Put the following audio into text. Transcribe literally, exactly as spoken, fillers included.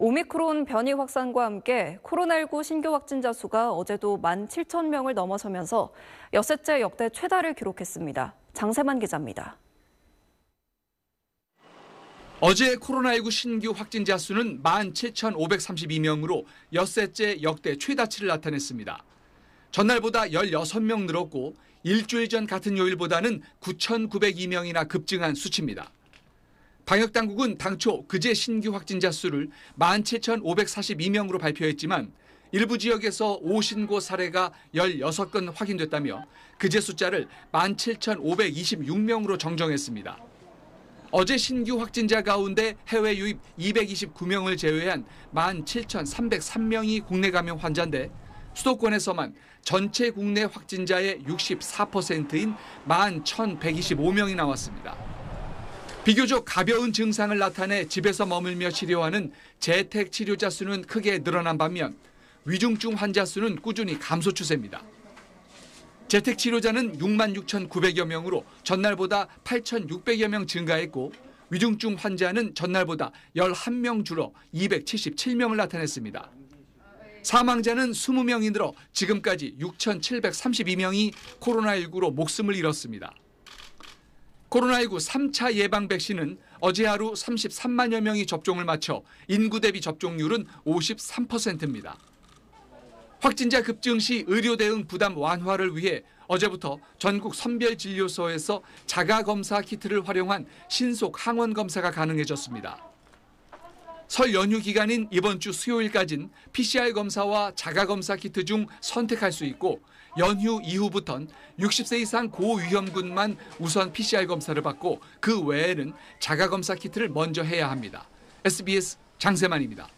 오미크론 변이 확산과 함께 코로나십구 신규 확진자 수가 어제도 만 칠천 명을 넘어서면서 엿새째 역대 최다를 기록했습니다. 장세만 기자입니다. 어제 코로나십구 신규 확진자 수는 만 칠천오백삼십이 명으로 엿새째 역대 최다치를 나타냈습니다. 전날보다 열여섯 명 늘었고 일주일 전 같은 요일보다는 구천구백이 명이나 급증한 수치입니다. 방역당국은 당초 그제 신규 확진자 수를 만 칠천오백사십이 명으로 발표했지만 일부 지역에서 오신고 사례가 열여섯 건 확인됐다며 그제 숫자를 만 칠천오백이십육 명으로 정정했습니다. 어제 신규 확진자 가운데 해외 유입 이백이십구 명을 제외한 만 칠천삼백삼 명이 국내 감염 환자인데 수도권에서만 전체 국내 확진자의 육십사 퍼센트인 만 천백이십오 명이 나왔습니다. 비교적 가벼운 증상을 나타내 집에서 머물며 치료하는 재택 치료자 수는 크게 늘어난 반면 위중증 환자 수는 꾸준히 감소 추세입니다. 재택 치료자는 육만 육천구백여 명으로 전날보다 팔천육백여 명 증가했고 위중증 환자는 전날보다 열한 명 줄어 이백칠십칠 명을 나타냈습니다. 사망자는 이십 명이 늘어 지금까지 육천칠백삼십이 명이 코로나십구로 목숨을 잃었습니다. 코로나십구 삼 차 예방 백신은 어제 하루 삼십삼만여 명이 접종을 마쳐 인구 대비 접종률은 오십삼 퍼센트입니다. 확진자 급증 시 의료 대응 부담 완화를 위해 어제부터 전국 선별진료소에서 자가검사 키트를 활용한 신속 항원검사가 가능해졌습니다. 설 연휴 기간인 이번 주 수요일까지는 피씨알 검사와 자가검사 키트 중 선택할 수 있고 연휴 이후부터는 육십 세 이상 고위험군만 우선 피씨알 검사를 받고 그 외에는 자가검사 키트를 먼저 해야 합니다. 에스비에스 장세만입니다.